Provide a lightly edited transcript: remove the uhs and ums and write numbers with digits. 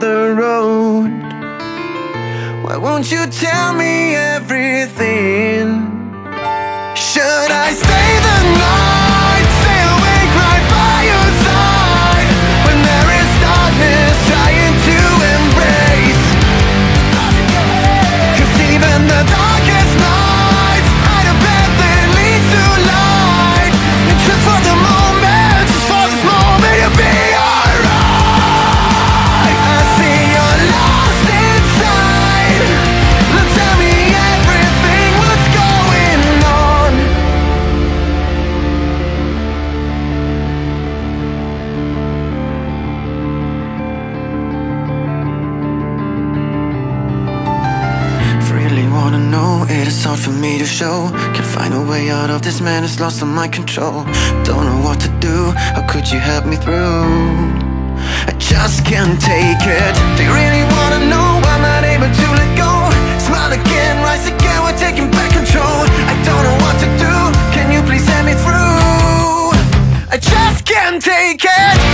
the road. Why won't you tell me everything? Should I stay the night, stay awake right by your side, when there is darkness trying to embrace? 'Cause even the darkest nights hide a path that leads to light, and just for this moment, you'll be alright. I see you're lost inside. Now tell me everything, what's going on? If you really wanna know, it is hard for me to show. Can't find a way out of this madness, lost on my control. Don't know what to do, how could you help me through? I just can't take it. Do you really wanna know? I'm not able to let go. Smile again, rise again, we're taking back control. I don't know what to do, can you please help me through? I just can't take it.